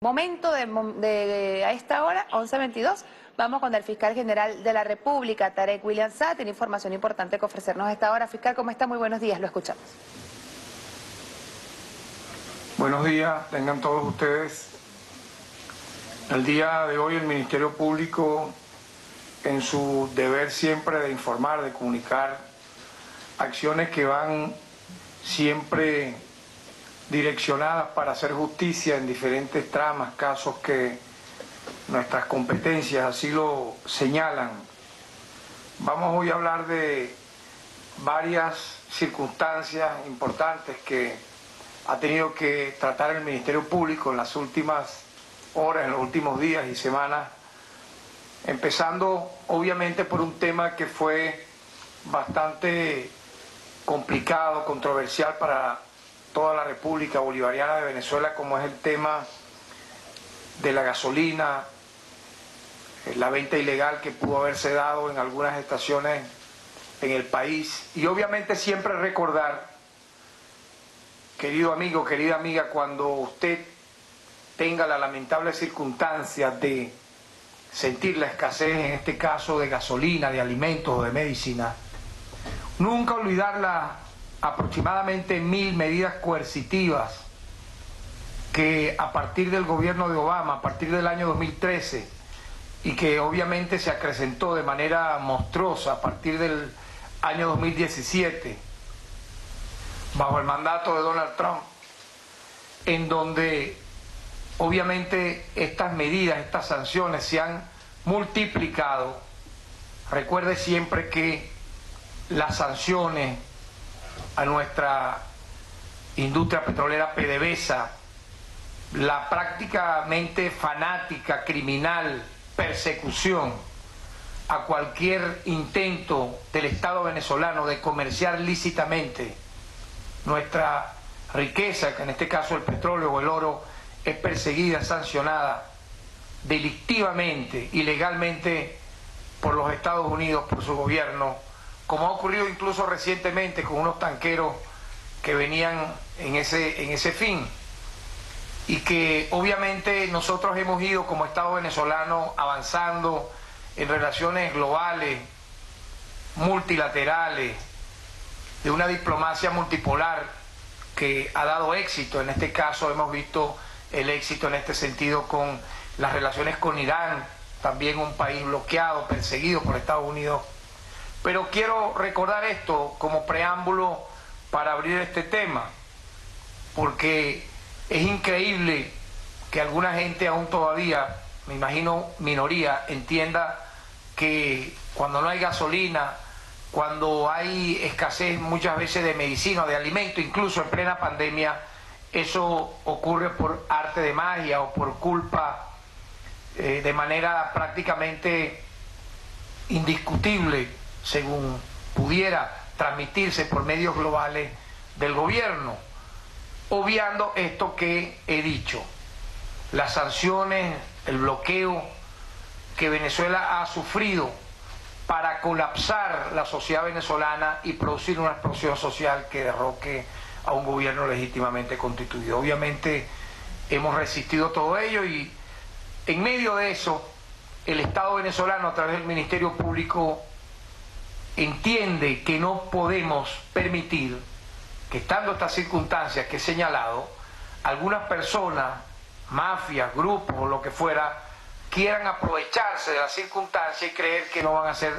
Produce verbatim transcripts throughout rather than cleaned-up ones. Momento de, de, de a esta hora, once veintidós, vamos con el fiscal general de la República, Tarek William Saab. Tiene información importante que ofrecernos a esta hora. Fiscal, ¿cómo está? Muy buenos días, lo escuchamos. Buenos días, tengan todos ustedes. El día de hoy el Ministerio Público, en su deber siempre de informar, de comunicar, acciones que van siempre direccionadas para hacer justicia en diferentes tramas, casos que nuestras competencias así lo señalan. Vamos hoy a hablar de varias circunstancias importantes que ha tenido que tratar el Ministerio Público en las últimas horas, en los últimos días y semanas, empezando obviamente por un tema que fue bastante complicado, controversial para toda la República Bolivariana de Venezuela, como es el tema de la gasolina, la venta ilegal que pudo haberse dado en algunas estaciones en el país. Y obviamente siempre recordar, querido amigo, querida amiga, cuando usted tenga la lamentable circunstancia de sentir la escasez, en este caso de gasolina, de alimentos o de medicina, nunca olvidar la aproximadamente mil medidas coercitivas que a partir del gobierno de Obama, a partir del año dos mil trece, y que obviamente se acrecentó de manera monstruosa a partir del año dos mil diecisiete, bajo el mandato de Donald Trump, en donde obviamente estas medidas, estas sanciones se han multiplicado. Recuerde siempre que las sanciones a nuestra industria petrolera P D V S A, la prácticamente fanática, criminal, persecución a cualquier intento del Estado venezolano de comerciar lícitamente nuestra riqueza, que en este caso el petróleo o el oro, es perseguida, sancionada delictivamente, ilegalmente por los Estados Unidos, por su gobierno, como ha ocurrido incluso recientemente con unos tanqueros que venían en ese, en ese fin, y que obviamente nosotros hemos ido como Estado venezolano avanzando en relaciones globales, multilaterales, de una diplomacia multipolar que ha dado éxito. En este caso hemos visto el éxito en este sentido con las relaciones con Irán, también un país bloqueado, perseguido por Estados Unidos. Pero quiero recordar esto como preámbulo para abrir este tema, porque es increíble que alguna gente aún todavía, me imagino minoría, entienda que cuando no hay gasolina, cuando hay escasez muchas veces de medicina, de alimento, incluso en plena pandemia, eso ocurre por arte de magia o por culpa, eh, de manera prácticamente indiscutible, según pudiera transmitirse por medios globales del gobierno. Obviando esto que he dicho, las sanciones, el bloqueo que Venezuela ha sufrido para colapsar la sociedad venezolana y producir una explosión social que derroque a un gobierno legítimamente constituido. Obviamente hemos resistido todo ello, y en medio de eso el Estado venezolano, a través del Ministerio Público, entiende que no podemos permitir que, estando estas circunstancias que he señalado, algunas personas, mafias, grupos o lo que fuera, quieran aprovecharse de la circunstancia y creer que no van a ser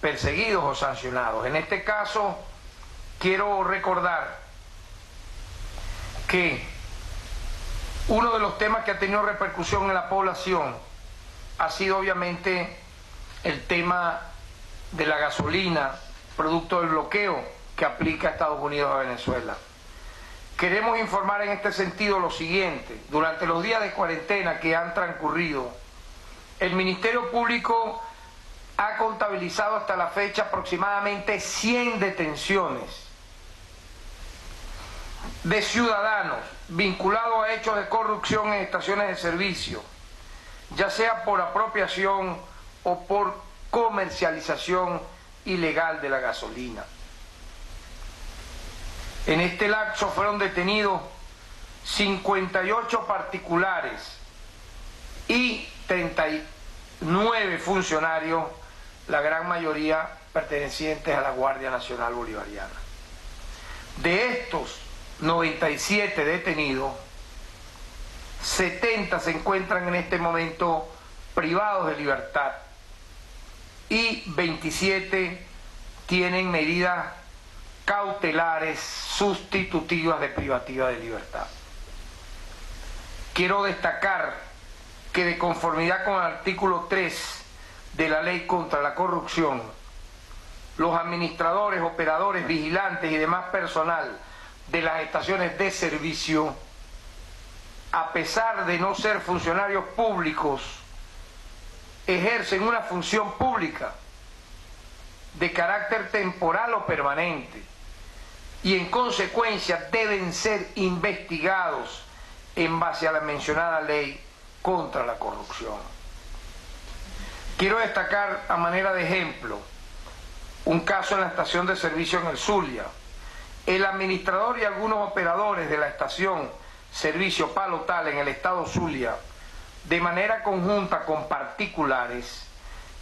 perseguidos o sancionados. En este caso, quiero recordar que uno de los temas que ha tenido repercusión en la población ha sido obviamente el tema de la gasolina, producto del bloqueo que aplica Estados Unidos a Venezuela. Queremos informar en este sentido lo siguiente. Durante los días de cuarentena que han transcurrido, el Ministerio Público ha contabilizado hasta la fecha aproximadamente cien detenciones de ciudadanos vinculados a hechos de corrupción en estaciones de servicio, ya sea por apropiación o por comercialización ilegal de la gasolina. En este lapso fueron detenidos cincuenta y ocho particulares y treinta y nueve funcionarios, la gran mayoría pertenecientes a la Guardia Nacional Bolivariana. De estos noventa y siete detenidos, setenta se encuentran en este momento privados de libertad y veintisiete tienen medidas cautelares sustitutivas de privativa de libertad. Quiero destacar que de conformidad con el artículo tres de la Ley contra la Corrupción, los administradores, operadores, vigilantes y demás personal de las estaciones de servicio, a pesar de no ser funcionarios públicos, ejercen una función pública de carácter temporal o permanente y en consecuencia deben ser investigados en base a la mencionada Ley contra la Corrupción. Quiero destacar a manera de ejemplo un caso en la estación de servicio en el Zulia. El administrador y algunos operadores de la estación Servicio Palotal en el estado Zulia, de manera conjunta con particulares,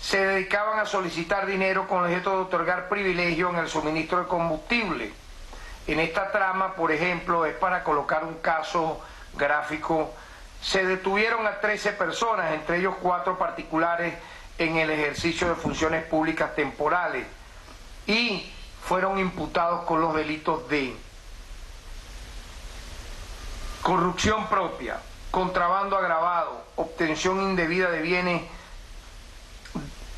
se dedicaban a solicitar dinero con el objeto de otorgar privilegio en el suministro de combustible. En esta trama, por ejemplo, es para colocar un caso gráfico, se detuvieron a trece personas, entre ellos cuatro particulares en el ejercicio de funciones públicas temporales y fueron imputados con los delitos de corrupción propia, contrabando agravado, obtención indebida de bienes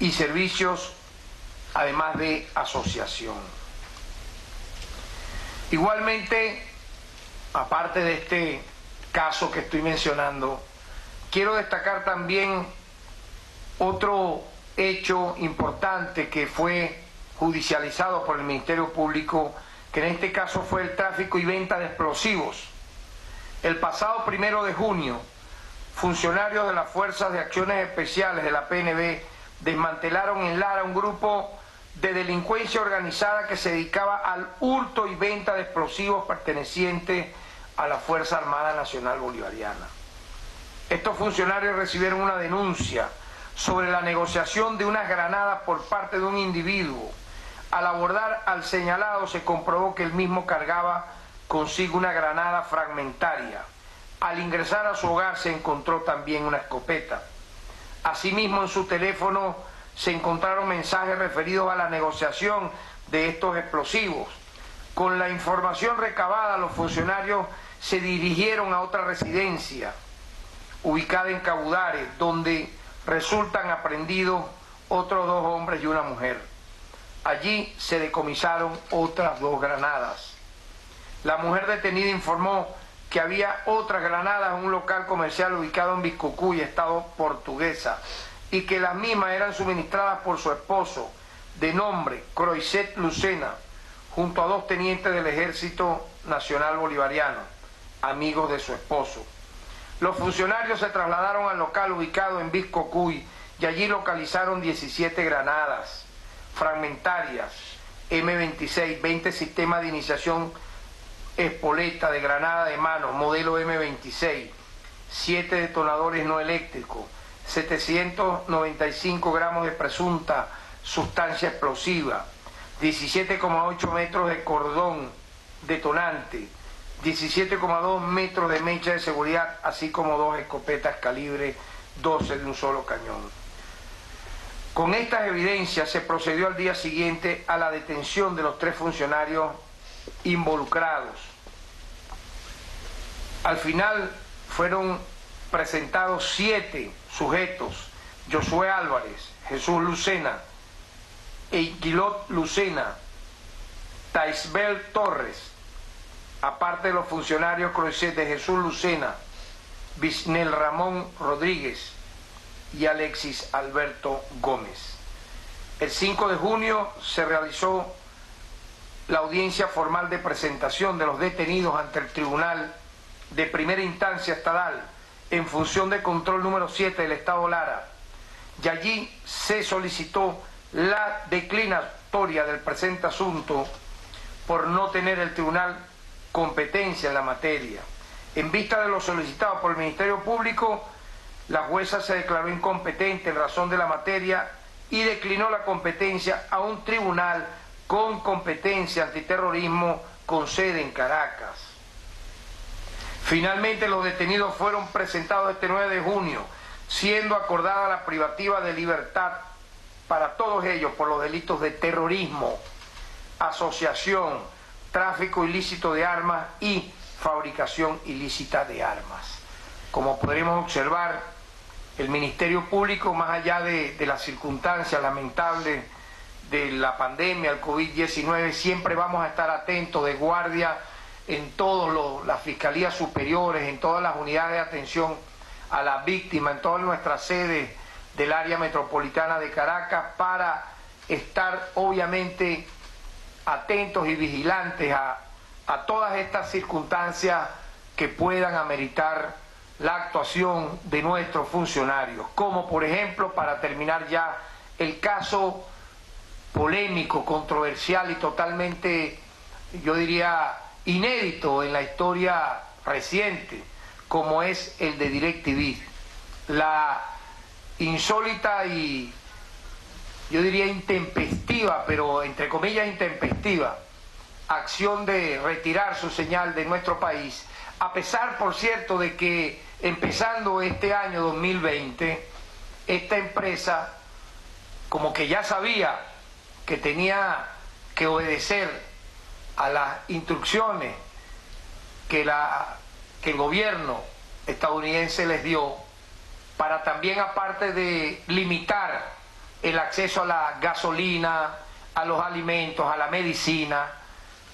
y servicios, además de asociación. Igualmente, aparte de este caso que estoy mencionando, quiero destacar también otro hecho importante que fue judicializado por el Ministerio Público, que en este caso fue el tráfico y venta de explosivos. El pasado primero de junio, funcionarios de las Fuerzas de Acciones Especiales de la P N B desmantelaron en Lara un grupo de delincuencia organizada que se dedicaba al hurto y venta de explosivos pertenecientes a la Fuerza Armada Nacional Bolivariana. Estos funcionarios recibieron una denuncia sobre la negociación de unas granadas por parte de un individuo. Al abordar al señalado se comprobó que el mismo cargaba consigo una granada fragmentaria. Al ingresar a su hogar se encontró también una escopeta. Asimismo, en su teléfono se encontraron mensajes referidos a la negociación de estos explosivos. Con la información recabada, los funcionarios se dirigieron a otra residencia ubicada en Cabudares, donde resultan aprendidos otros dos hombres y una mujer. Allí se decomisaron otras dos granadas. La mujer detenida informó que había otras granadas en un local comercial ubicado en Viscucuy, estado Portuguesa, y que las mismas eran suministradas por su esposo, de nombre Croiset Lucena, junto a dos tenientes del Ejército Nacional Bolivariano, amigos de su esposo. Los funcionarios se trasladaron al local ubicado en Viscucuy y allí localizaron diecisiete granadas fragmentarias, M veintiséis, veinte sistemas de iniciación espoleta de granada de mano, modelo M veintiséis, siete detonadores no eléctricos, setecientos noventa y cinco gramos de presunta sustancia explosiva, diecisiete coma ocho metros de cordón detonante, diecisiete coma dos metros de mecha de seguridad, así como dos escopetas calibre doce de un solo cañón. Con estas evidencias se procedió al día siguiente a la detención de los tres funcionarios involucrados. Al final fueron presentados siete sujetos: Josué Álvarez, Jesús Lucena, Eiquilot Lucena, Taizbel Torres, aparte de los funcionarios Croiset de Jesús Lucena, Bisnel Ramón Rodríguez y Alexis Alberto Gómez. El cinco de junio se realizó la audiencia formal de presentación de los detenidos ante el Tribunal de Primera Instancia Estatal en función de control número siete del estado Lara, y allí se solicitó la declinatoria del presente asunto por no tener el tribunal competencia en la materia. En vista de lo solicitado por el Ministerio Público, la jueza se declaró incompetente en razón de la materia y declinó la competencia a un tribunal con competencia antiterrorismo con sede en Caracas. Finalmente, los detenidos fueron presentados este nueve de junio, siendo acordada la privativa de libertad para todos ellos por los delitos de terrorismo, asociación, tráfico ilícito de armas y fabricación ilícita de armas. Como podremos observar, el Ministerio Público, más allá de, de las circunstancias lamentables de la pandemia, el COVID diecinueve, siempre vamos a estar atentos de guardia en todas las fiscalías superiores, en todas las unidades de atención a la víctima, en todas nuestras sedes del área metropolitana de Caracas, para estar obviamente atentos y vigilantes a, a todas estas circunstancias que puedan ameritar la actuación de nuestros funcionarios, como por ejemplo, para terminar ya, el caso polémico, controversial y totalmente, yo diría, inédito en la historia reciente, como es el de DirecTV. La insólita y, yo diría, intempestiva, pero entre comillas intempestiva, acción de retirar su señal de nuestro país, a pesar, por cierto, de que empezando este año dos mil veinte, esta empresa como que ya sabía que tenía que obedecer a las instrucciones que, la, que el gobierno estadounidense les dio, para también, aparte de limitar el acceso a la gasolina, a los alimentos, a la medicina,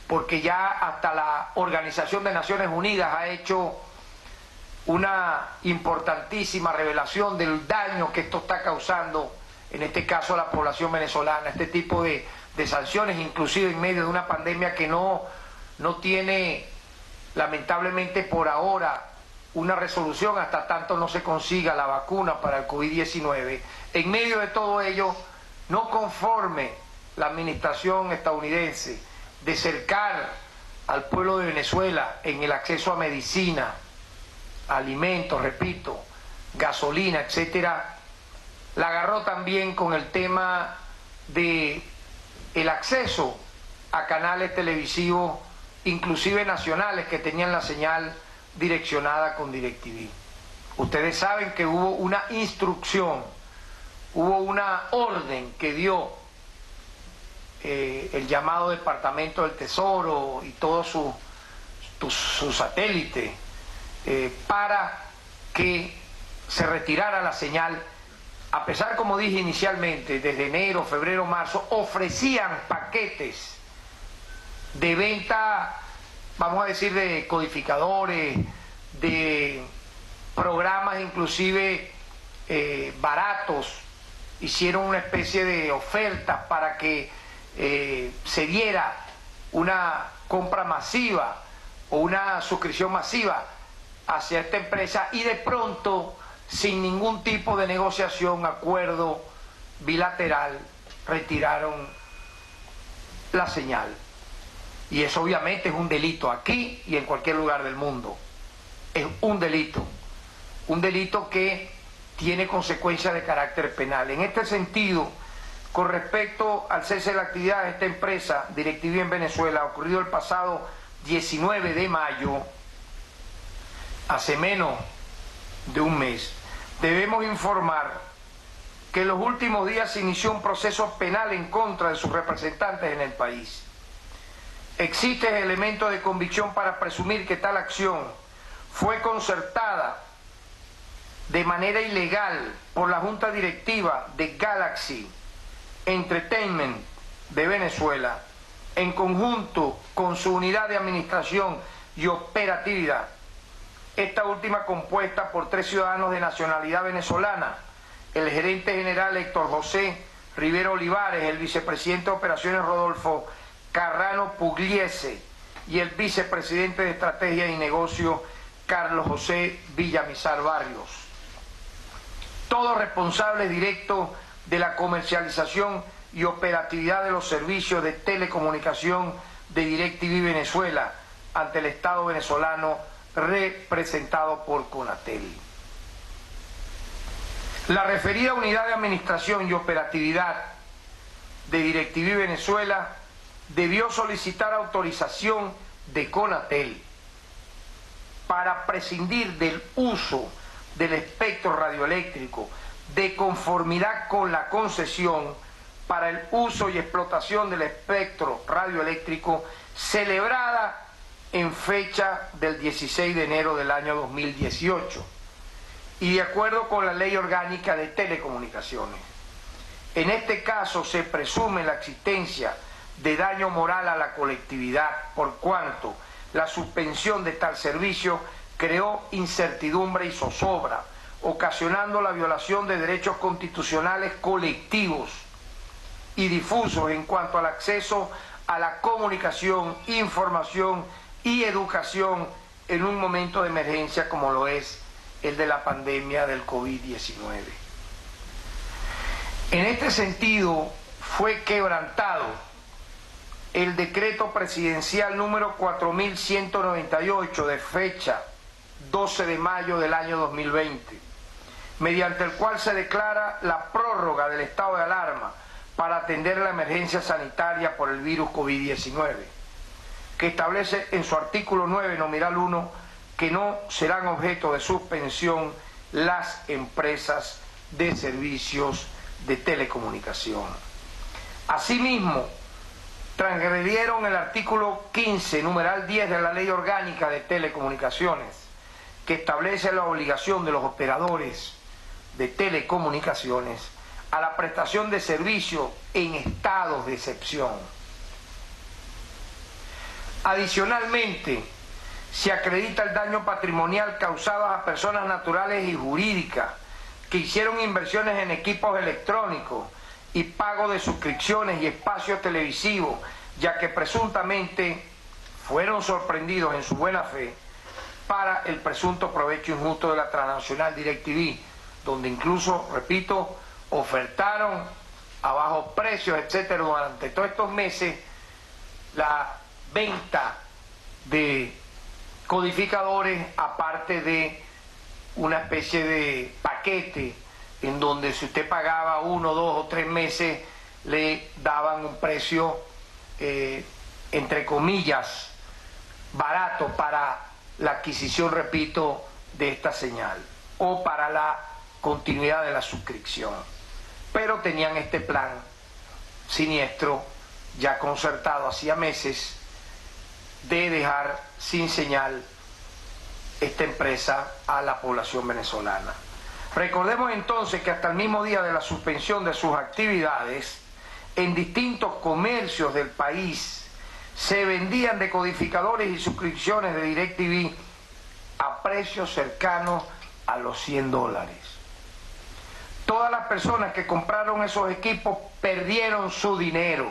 porque ya hasta la Organización de Naciones Unidas ha hecho una importantísima revelación del daño que esto está causando, en este caso a la población venezolana, este tipo de, de sanciones, inclusive en medio de una pandemia que no, no tiene, lamentablemente por ahora, una resolución hasta tanto no se consiga la vacuna para el COVID diecinueve. En medio de todo ello, no conforme la administración estadounidense de cercar al pueblo de Venezuela en el acceso a medicina, alimentos, repito, gasolina, etcétera, la agarró también con el tema de el acceso a canales televisivos, inclusive nacionales, que tenían la señal direccionada con DirecTV. Ustedes saben que hubo una instrucción, hubo una orden que dio eh, el llamado Departamento del Tesoro y todos sus su, su satélites eh, para que se retirara la señal. A pesar, como dije inicialmente, desde enero, febrero, marzo, ofrecían paquetes de venta, vamos a decir, de codificadores, de programas inclusive eh, baratos. Hicieron una especie de ofertas para que eh, se diera una compra masiva o una suscripción masiva hacia esta empresa, y de pronto, sin ningún tipo de negociación, acuerdo bilateral, retiraron la señal. Y eso obviamente es un delito aquí y en cualquier lugar del mundo. Es un delito, un delito que tiene consecuencias de carácter penal. En este sentido, con respecto al cese de la actividad de esta empresa, DirecTV en Venezuela, ocurrido el pasado diecinueve de mayo, hace menos de un mes, debemos informar que en los últimos días se inició un proceso penal en contra de sus representantes en el país. Existen elementos de convicción para presumir que tal acción fue concertada de manera ilegal por la Junta Directiva de Galaxy Entertainment de Venezuela, en conjunto con su unidad de administración y operatividad, esta última compuesta por tres ciudadanos de nacionalidad venezolana, el gerente general Héctor José Rivero Olivares, el vicepresidente de operaciones Rodolfo Carrano Pugliese y el vicepresidente de estrategia y negocio Carlos José Villamizar Barrios, todos responsables directos de la comercialización y operatividad de los servicios de telecomunicación de DirecTV Venezuela ante el Estado venezolano, representado por Conatel. La referida unidad de administración y operatividad de DirecTV Venezuela debió solicitar autorización de Conatel para prescindir del uso del espectro radioeléctrico de conformidad con la concesión para el uso y explotación del espectro radioeléctrico celebrada en fecha del dieciséis de enero del año dos mil dieciocho y de acuerdo con la Ley Orgánica de Telecomunicaciones. En este caso se presume la existencia de daño moral a la colectividad, por cuanto la suspensión de tal servicio creó incertidumbre y zozobra, ocasionando la violación de derechos constitucionales colectivos y difusos en cuanto al acceso a la comunicación, información y educación en un momento de emergencia como lo es el de la pandemia del COVID diecinueve. En este sentido, fue quebrantado el decreto presidencial número cuatro mil ciento noventa y ocho de fecha doce de mayo del año dos mil veinte, mediante el cual se declara la prórroga del estado de alarma para atender la emergencia sanitaria por el virus COVID diecinueve, que establece en su artículo nueve, numeral uno, que no serán objeto de suspensión las empresas de servicios de telecomunicación. Asimismo, transgredieron el artículo quince, numeral diez de la Ley Orgánica de Telecomunicaciones, que establece la obligación de los operadores de telecomunicaciones a la prestación de servicio en estados de excepción. Adicionalmente, se acredita el daño patrimonial causado a personas naturales y jurídicas que hicieron inversiones en equipos electrónicos y pago de suscripciones y espacios televisivos, ya que presuntamente fueron sorprendidos en su buena fe para el presunto provecho injusto de la transnacional DirecTV, donde incluso, repito, ofertaron a bajos precios, etcétera, durante todos estos meses la venta de codificadores, aparte de una especie de paquete en donde si usted pagaba uno, dos o tres meses le daban un precio eh, entre comillas barato para la adquisición, repito, de esta señal o para la continuidad de la suscripción, pero tenían este plan siniestro ya concertado hacía meses de dejar sin señal esta empresa a la población venezolana. Recordemos entonces que hasta el mismo día de la suspensión de sus actividades, en distintos comercios del país se vendían decodificadores y suscripciones de DirecTV a precios cercanos a los cien dólares. Todas las personas que compraron esos equipos perdieron su dinero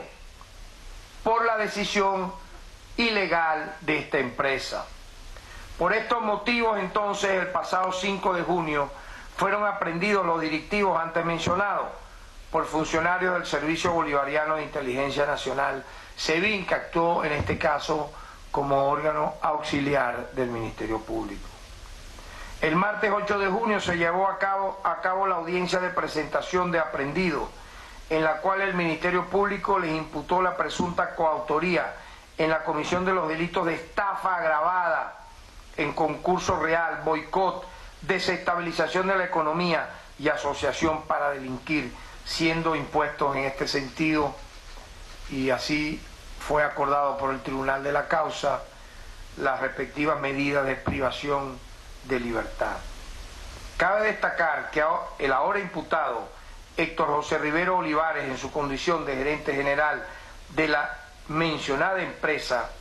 por la decisión ilegal de esta empresa. Por estos motivos, entonces, el pasado cinco de junio, fueron aprehendidos los directivos antes mencionados por funcionarios del Servicio Bolivariano de Inteligencia Nacional, Sevín, que actuó en este caso como órgano auxiliar del Ministerio Público. El martes ocho de junio se llevó a cabo, a cabo la audiencia de presentación de aprehendidos, en la cual el Ministerio Público les imputó la presunta coautoría en la comisión de los delitos de estafa agravada en concurso real, boicot, desestabilización de la economía y asociación para delinquir, siendo impuestos en este sentido, y así fue acordado por el Tribunal de la Causa, las respectivas medidas de privación de libertad. Cabe destacar que el ahora imputado Héctor José Rivero Olivares, en su condición de gerente general de la mencionada empresa,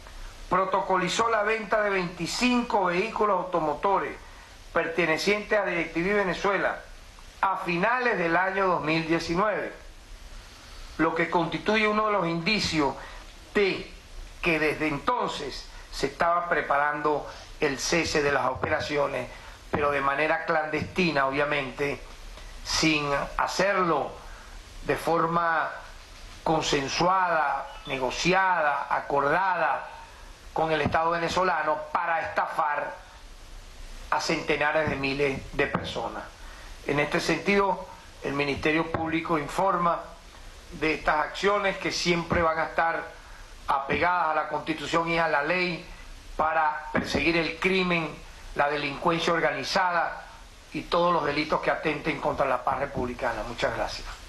protocolizó la venta de veinticinco vehículos automotores perteneciente a DirecTV Venezuela a finales del año dos mil diecinueve, lo que constituye uno de los indicios de que desde entonces se estaba preparando el cese de las operaciones, pero de manera clandestina, obviamente, sin hacerlo de forma consensuada, negociada, acordada con el Estado venezolano para estafar a centenares de miles de personas. En este sentido, el Ministerio Público informa de estas acciones que siempre van a estar apegadas a la Constitución y a la ley para perseguir el crimen, la delincuencia organizada y todos los delitos que atenten contra la paz republicana. Muchas gracias.